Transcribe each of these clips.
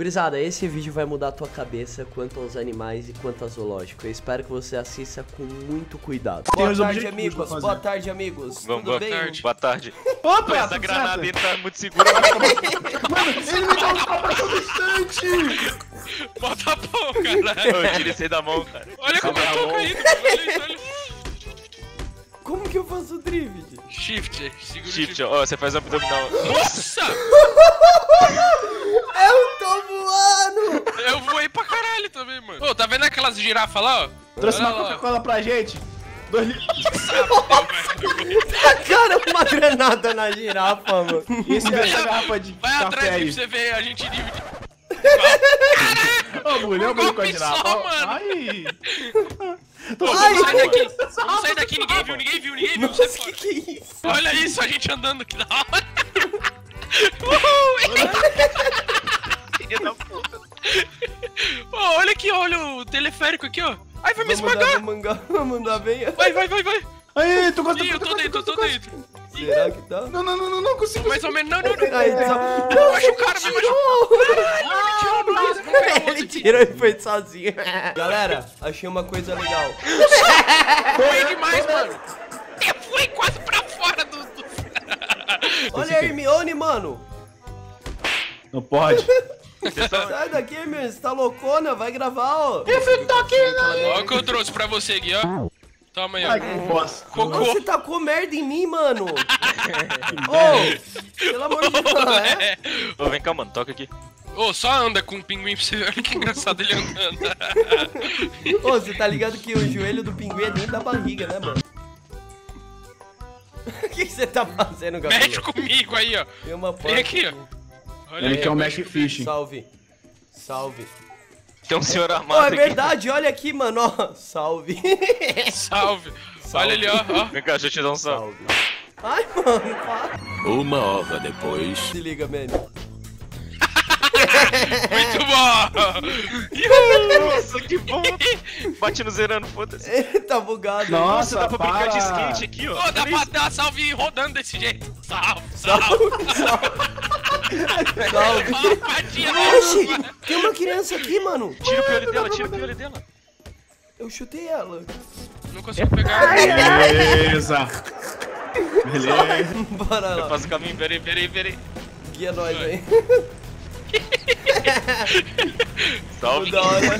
Gurizada, esse vídeo vai mudar a tua cabeça quanto aos animais e quanto ao zoológico. Eu espero que você assista com muito cuidado. Boa tarde, amigos. Boa tarde, amigos. Tudo bem? Boa tarde. Opa, essa granada aí tá muito segura. Mano, ele me dá um tapa todo instante. Bota a pão, caralho. Eu tirei isso aí da mão, cara. Olha como eu tô caindo. Como que eu faço o drift? Shift. Shift, ó. Você faz o abdominal. Nossa! Eu tô voando! Eu voei pra caralho também, mano. Ô, tá vendo aquelas girafas lá, ó? Trouxe uma Coca-Cola pra gente. Cara, uma granada na girafa, mano. Isso é a garrafa de vai café. Vai atrás aí. De você ver, a gente divide. Caralho! Ô, mulher, eu com a girafa. Só, mano. Ai! Ô, ai, sai daqui. Vamos sair daqui, ninguém viu. Nossa, que é isso? Olha isso, a gente andando aqui da hora. Oh, olha aqui, olha o teleférico aqui, ó. Ai, vai me esmagar. Vou mandar bem. Vai. Aí, tu gosta de tô dentro. Será que tá? Não consigo. Mais ou menos, não. Aí, não, acho o cara, me machucou. Ele tirou e foi sozinho. Galera, achei uma coisa legal. Foi demais, mano. Até foi quase pra fora do... Olha a Hermione, mano. Não pode. Sai daqui, Hermione, você tá loucona, vai gravar, ó. Esse toque aí. Olha o que eu trouxe pra você aqui, ó. Toma aí, ó. Ai, que bosta. Cocô. Você tacou merda em mim, mano. Ô, pelo amor de Deus. Ô, vem cá, mano, toca aqui. Ô, só anda com um pinguim pra você ver. Olha que engraçado ele andando. Ô, você tá ligado que o joelho do pinguim é dentro da barriga, né, mano? O que você tá fazendo, Gabilu? Mexe comigo aí, ó. Tem uma porta. Vem aqui, ó. Olha ele aí, que é o Mesh Fishing. Salve. Tem um senhor armado aqui. É verdade, aqui. Olha aqui, mano, ó. Salve. Olha ali, ó. Vem cá, deixa eu te dar um salve. Ai, mano, para. Uma hora depois. Se liga, Manny. Muito bom! Nossa, que bom! Bate no Zerando, foda-se. Tá bugado. Nossa, dá pra brincar de skate aqui, ó. Oh, dá pra dar salve rodando desse jeito. Salve. Oxi, tem uma criança aqui, mano. Tira o piolho dela, Eu chutei ela. Não consigo pegar. Beleza. Bora lá. Eu faço o caminho, peraí. Guia nós aí. Salve! Por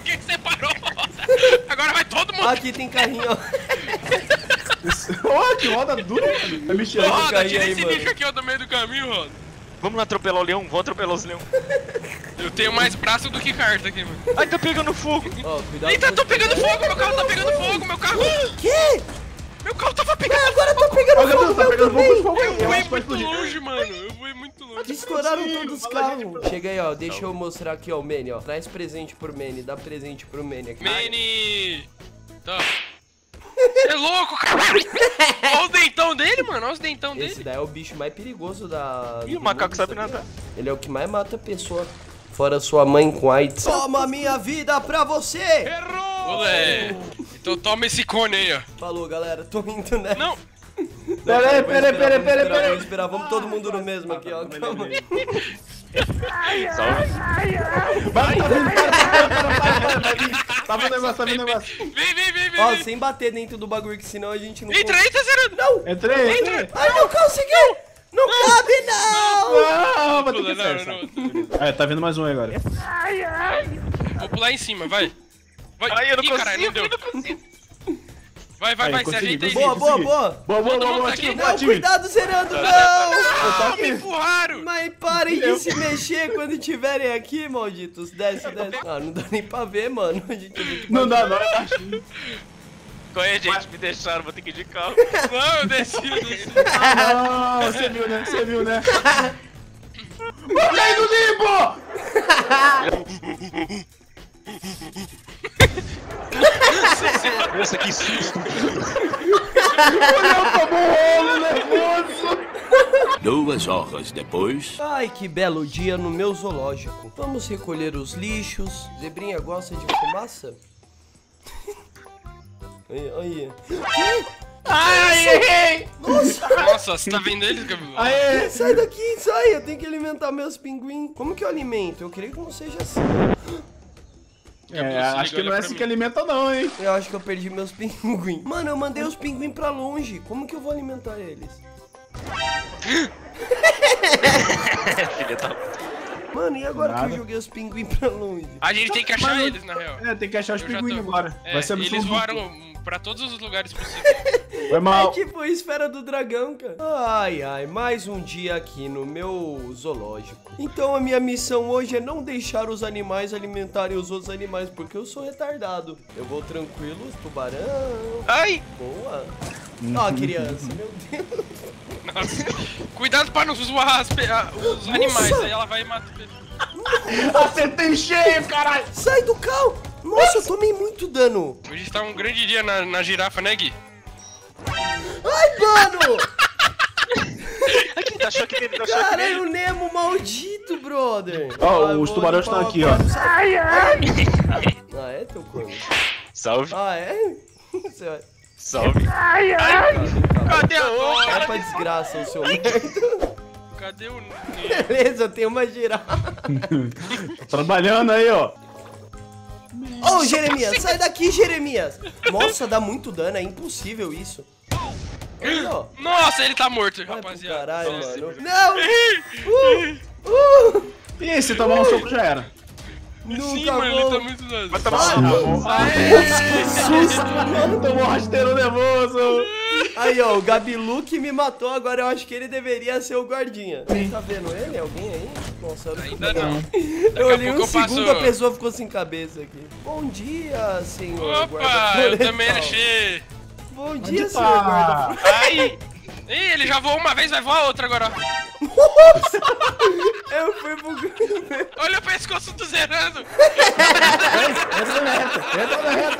que você parou? Agora vai todo mundo! Aqui tem carrinho, ó. Oh, que roda dura! Vai me tirar esse carrinho, tira esse bicho aqui, ó, do meio do caminho, Roda. Vamos lá atropelar o leão, vou atropelar os leões. Eu tenho mais braço do que carta aqui, mano. Ai, tá pegando fogo! Oh, cuidado. Eita, tô pegando fogo, meu carro tá pegando fogo, meu carro! Que? Meu carro tava pegando fogo! Agora tá pegando fogo, Eu fui muito longe, mano, Estouraram todos os carros. Chega aí, ó. Deixa eu mostrar aqui, ó. O Manny, ó. Traz presente pro Manny. Dá presente pro Manny aqui. Manny! Tá. É louco, caralho! Olha os dentão dele, mano. Esse daí é o bicho mais perigoso da... Ih, o macaco sabe nadar. Ele é o que mais mata a pessoa. Fora sua mãe com AIDS. Toma minha vida pra você! Errou! Olé. Então toma esse cone aí, ó. Falou, galera. Tô indo, né? Não! Peraí. Vamos esperar, vamos todo mundo no mesmo aqui, ó. Calma. Salve. Para. Tá vindo o negócio. Vem. Ó, sem bater dentro do bagulho, que senão a gente não... Entra, Zerando. Não. Entrei. Ai, não conseguiu. Não cabe, não. Bateu que certo. Tá vindo mais um aí agora. Vou pular em cima, vai. Ai, eu não consigo. Vai, se ajeita aí. Boa. Cuidado, Zerando, não! Me empurraram! Mas parem de se mexer quando estiverem aqui, malditos. Desce. Ah, não dá nem pra ver, mano. Não dá. Corre, gente, me deixaram, vou ter que ir de carro. Não, eu desci. Ah, não, você viu, né? Olha do Nemo! Nossa, que susto! Olha, tomou rolo, nervoso! 2 horas depois... Ai, que belo dia no meu zoológico. Vamos recolher os lixos. Zebrinha gosta de fumaça? Olha. Ai, errei! Nossa! Nossa, você tá vendo eles, Gabilu? Aê, sai daqui, sai! Eu tenho que alimentar meus pinguins. Como que eu alimento? Eu creio que não seja assim. É, acho que não é assim que alimenta não, hein? Eu acho que eu perdi meus pinguins. Mano, eu mandei os pinguins pra longe. Como que eu vou alimentar eles? Mano, e agora que eu joguei os pinguins pra longe? A gente tem que achar eles, na real. É, tem que achar os pinguins agora. É, vai ser eles voaram pra todos os lugares possíveis. Foi mal. É tipo a esfera do dragão, cara. Ai, ai, mais um dia aqui no meu zoológico. Então a minha missão hoje é não deixar os animais alimentarem os outros animais, porque eu sou retardado. Eu vou tranquilo, os tubarão. Ai! Boa. Ó, a criança, meu Deus. Nossa. Cuidado pra não zoar os animais, aí ela vai matar. Acertei cheio, caralho. Sai do carro. Nossa, eu tomei muito dano. Hoje tá um grande dia na girafa, né, Gui? Ai, mano! Caralho, o Nemo maldito, brother. Ó, os tubarões estão aqui, ó. Ai, ai! Ah, é, teu corpo? Salve. Ah, é? Salve. Ai, ai! Cadê o... Vai pra desgraça, o seu... Cadê o... Beleza, eu tenho uma girafa. Trabalhando aí, ó. Ô, Jeremias, sai daqui, Jeremias. Nossa, dá muito dano, é impossível isso. Olha, nossa, ele tá morto, rapaziada. Caralho, mano. Não! E aí, se tomar um soco já era. Sim, mano, ele tá muito dano. Vai tomar um soco. Que susto, mano. Tomou um rasteiro nervoso. Aí, ó, o Gabilu que me matou, agora eu acho que ele deveria ser o guardinha. Tá vendo ele? Alguém aí? Nossa, ainda não. Eu olhei um segundo, a pessoa ficou sem cabeça aqui. Bom dia, senhor guarda-florestal. Opa, eu também achei. Bom dia, senhor guarda-florestal. Ai, ele já voou uma vez, vai voar outra agora. Nossa, eu fui bugando. Olha o pescoço do Zerando. Entra na reta,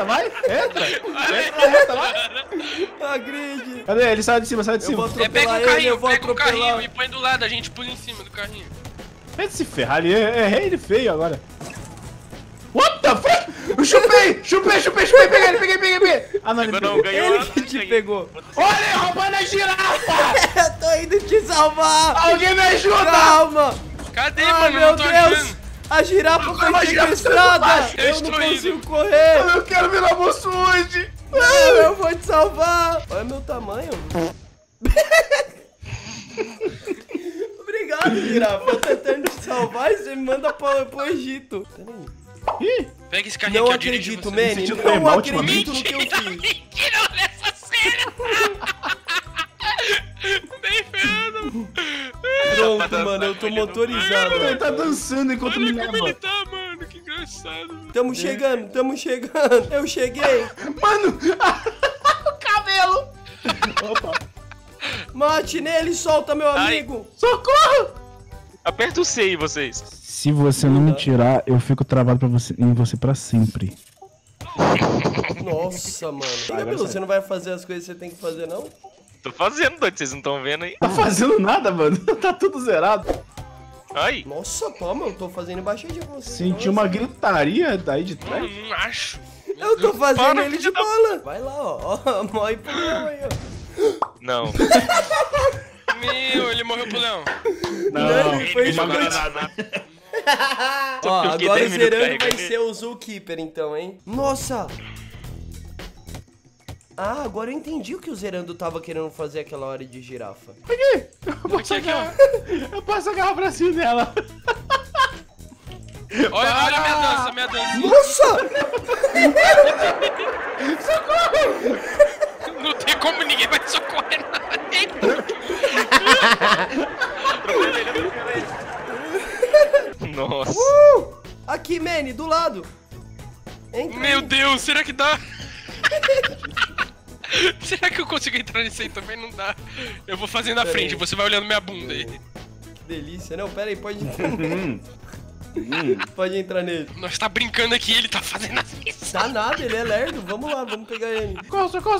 vai. Entra na reta, vai. Agride. Cadê? Ele sai de cima, sai de cima. Pega o carrinho e põe do lado, a gente pula em cima do carrinho. Esse Ferrari é rei de feio agora. What the fuck? Eu chupei, peguei. Ah, não, ele ganhou. Ele que te pegou. Olha, roubando a girafa! Tô indo te salvar! Alguém me ajuda! Calma! Cadê, mano? Meu Deus! A girafa foi sequestrada! Eu não consigo correr! Eu quero virar moçude! Eu vou te salvar! Olha meu tamanho! Obrigado, girafa. Eu tô tentando te salvar e você me manda pro Egito. Peraí. Pega esse carrinho aqui. Não acredito, Manny. Não acredito no que eu fiz. Mentira, olha essa cena. Nem ferrando. Pronto, mano. Eu tô motorizado. Ele tá dançando enquanto me leva. Olha como ele tá, mano. Que engraçado. Tamo chegando, Eu cheguei. Mano. O cabelo. Opa. Mate nele, solta, meu amigo! Ai. Socorro! Aperta o C aí, vocês. Se você não me tirar, eu fico travado em você pra sempre. Nossa, mano. Gabilu, você não vai fazer as coisas que você tem que fazer, não? Tô fazendo, doido. Vocês não estão vendo aí. Tá fazendo nada, mano. Tá tudo zerado. Ai. Nossa, toma. Eu tô fazendo baixinho de você. Senti uma gritaria daí de trás. Não acho. Eu tô fazendo ele de bola. Vai lá, ó. Morre pro meu aí, ó. Não. Meu, ele morreu pro leão. Não, ele foi nada. Ó, agora o Zerando vai ser o Zookeeper, então, hein? Nossa! Ah, agora eu entendi o que o Zerando tava querendo fazer aquela hora de girafa. Aqui! Eu passo a garra pra cima dela. Olha minha dança, Nossa! Socorro! Não tem como ninguém vai socorrer nada. Nossa. Aqui, Manny, do lado. Entra Meu Deus, será que dá? Será que eu consigo entrar nisso aí também? Não dá. Eu vou fazendo à frente, você vai olhando minha bunda aí. Que delícia. Não, pera aí, pode entrar nele. Pode entrar nele. Nós tá brincando aqui, ele tá fazendo assim. Tá nada, ele é lerdo. Vamos lá, vamos pegar ele. Socorro, socorro.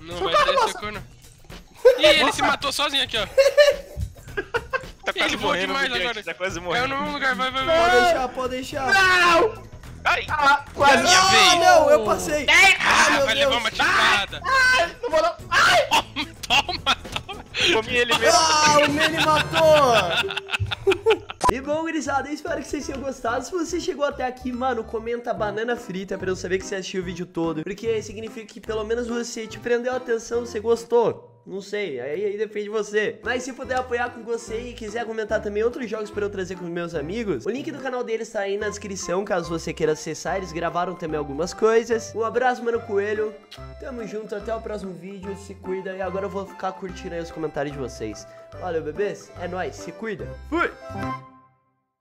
Não vai ter socorro, não. Ih, ele se matou sozinho aqui, ó. Tá quase morrendo, tá quase morrendo. Caiu no mesmo lugar, vai. Pode deixar, Não! Ai! Ah, quase! Ah, não, eu passei! Ah, vai levar uma tirada! Ah, não vou não! Ai! Toma! Comi ele mesmo! Ah, o Manny matou! E bom, gurizada, espero que vocês tenham gostado. Se você chegou até aqui, mano, comenta banana frita pra eu saber que você assistiu o vídeo todo, porque significa que pelo menos você te prendeu a atenção, você gostou. Não sei, aí depende de você. Mas se puder apoiar com você e quiser comentar também outros jogos pra eu trazer com os meus amigos, o link do canal deles tá aí na descrição, caso você queira acessar. Eles gravaram também algumas coisas. Um abraço, mano coelho. Tamo junto, até o próximo vídeo. Se cuida. E agora eu vou ficar curtindo aí os comentários de vocês. Valeu, bebês. É nóis, se cuida. Fui!